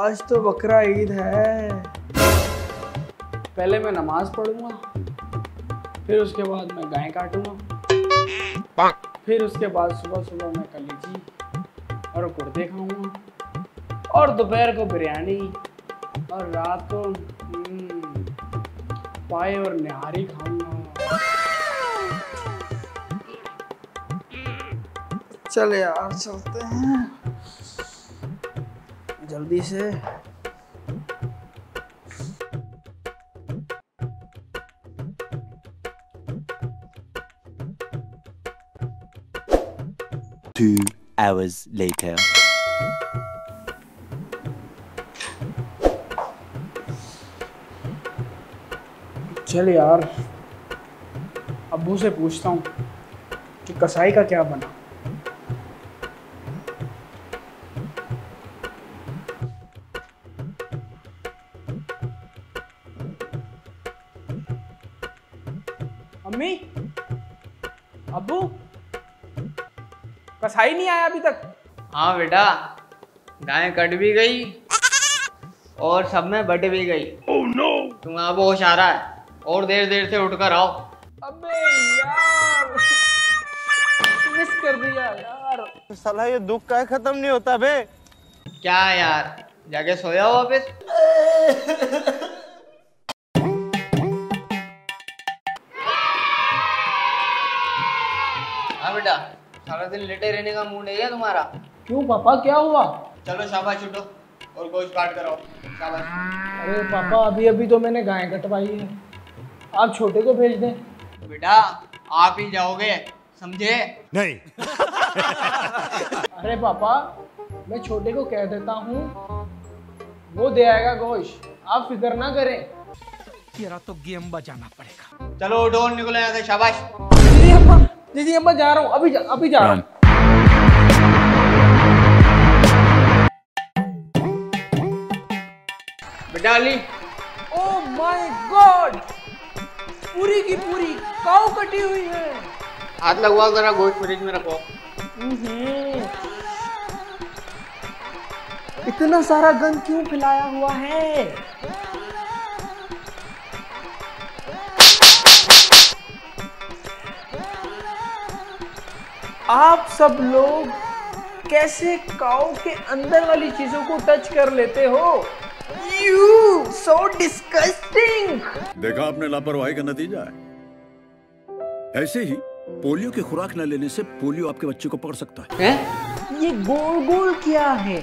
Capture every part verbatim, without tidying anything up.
आज तो बकरा ईद है। पहले मैं नमाज पढ़ूंगा, फिर उसके बाद मैं गाय काटूंगा, फिर उसके बाद सुबह सुबह मैं कलेजी और कुर्ते खाऊंगा, और दोपहर को बिरयानी, और रात को पाए और निहारी खाऊंगा। चल यार चलते हैं जल्दी से। Two hours later. चल यार अब्बू से पूछता हूँ कि कसाई का क्या बना। अम्मी, अब्बू, कसाई नहीं आया अभी तक। हाँ बेटा, गाय कट भी गई और सब में बट भी गई। oh, no. तुम्हें अब होश आ रहा है और देर देर से उठकर आओ। अबे यार मिस कर दिया यार। साला ये दुख का खत्म नहीं होता बे। क्या यार, जाके सोया हो वापिस। हाँ बेटा, सारा दिन लेटे रहने का मूड है तुम्हारा। क्यों पापा, क्या हुआ? चलो शाबाश उठो और गोश्त काट कर आओ। शाबाश। अरे पापा, अभी अभी तो मैंने गाय कटवाई है, आप छोटे को भेज दें। बेटा आप ही जाओगे, समझे? नहीं। अरे पापा, मैं छोटे को कह देता हूँ, वो दे आएगा गोश्त, आप फिक्र ना करें। तेरा तो गेम बजाना पड़ेगा। चलो उठो और निकलो यहाँ से। शाबाश। दीदी अम्मा, दीदी अम्मा जा रहा हूँ, अभी जा, अभी जा रहा हूँ। बेटा अली, ओह माय गॉड, पूरी की पूरी काऊ कटी हुई है। हाथ लगवा, जरा गोश्त फ्रिज में रखो। इतना सारा गंद क्यों फैलाया हुआ है? आप सब लोग कैसे काऊ के अंदर वाली चीजों को टच कर लेते हो? You so disgusting! देखा आपने लापरवाही का नतीजा है। ऐसे ही पोलियो की खुराक न लेने से पोलियो आपके बच्चे को पकड़ सकता है। है? ये गोल गोल क्या है?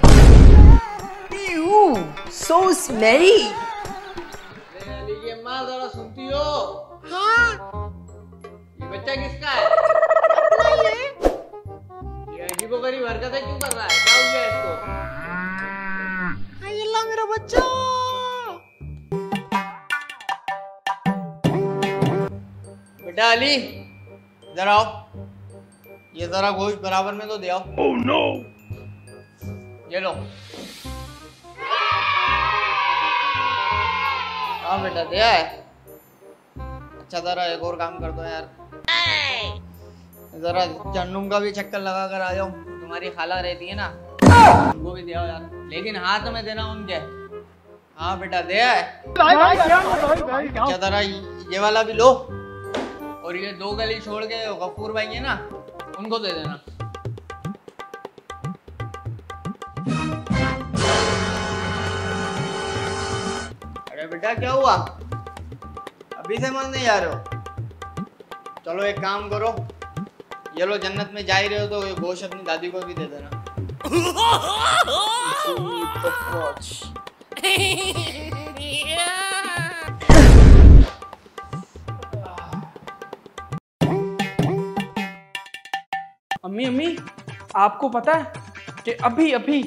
You so smelly! ये माँ जरा सुनती हो? हाँ। ये बच्चा किसका है? अपना ही है। ये अजीबोगरीब हरकतें क्यों कर रहा है? क्या हो गया इसको? मेरा बच्चा। बेटा अली, जरा आओ, ये जरा गोश्त बराबर में तो दे आओ। oh, no. ये लो। हाँ बेटा दिया है। अच्छा जरा एक और काम कर दो यार। hey. जरा जन्नुम का भी चक्कर लगा कर आ जाओ, तुम्हारी खाला रहती है ना, उनको भी दिया यार, लेकिन हाथ में देना उनके। हाँ बेटा दे। अच्छा जरा ये वाला भी लो, और ये दो गली छोड़ के गफूर भाई है ना, उनको दे देना। अरे बेटा क्या हुआ, अभी से मान नहीं जा रहे हो? चलो एक काम करो, ये लो, जन्नत में जा ही रहे हो तो ये गोश्त अपनी दादी को भी दे देना। अम्मी अम्मी, आपको पता है कि अभी अभी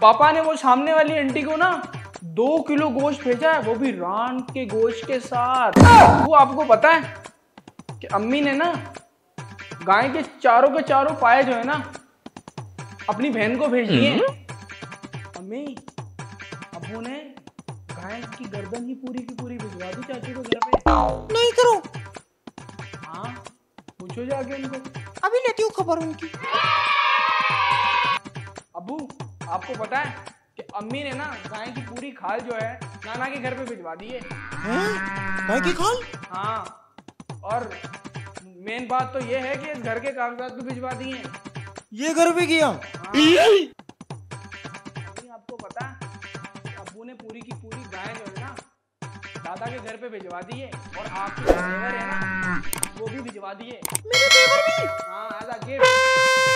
पापा ने वो सामने वाली आंटी को ना दो किलो गोश्त भेजा है, वो भी रान के गोश्त के साथ। वो आपको पता है कि अम्मी ने ना गाय के चारों के चारों पाए जो है ना, अपनी बहन को भेज दिए। अम्मी, अब्बू ने गाय की गर्दन ही पूरी की पूरी भिजवा दी चाची को घर पे। नहीं करो। हाँ पूछो जाके उनको, अभी लेती हूँ खबर उनकी। अब्बू आपको पता है कि अम्मी ने ना गाय की पूरी खाल जो है नाना के घर पे भिजवा दी है। गाय की खाल? हाँ, और मेन बात तो ये है कि इस घर के कागजात भी भिजवा दिए हैं। ये घर पे किया? आपको पता है अब्बू ने पूरी की पूरी गाय जो है ना दादा के घर पे भिजवा दिए और आपके देवर है ना वो भी भिजवा दिए। मेरे देवर भी? हाँ,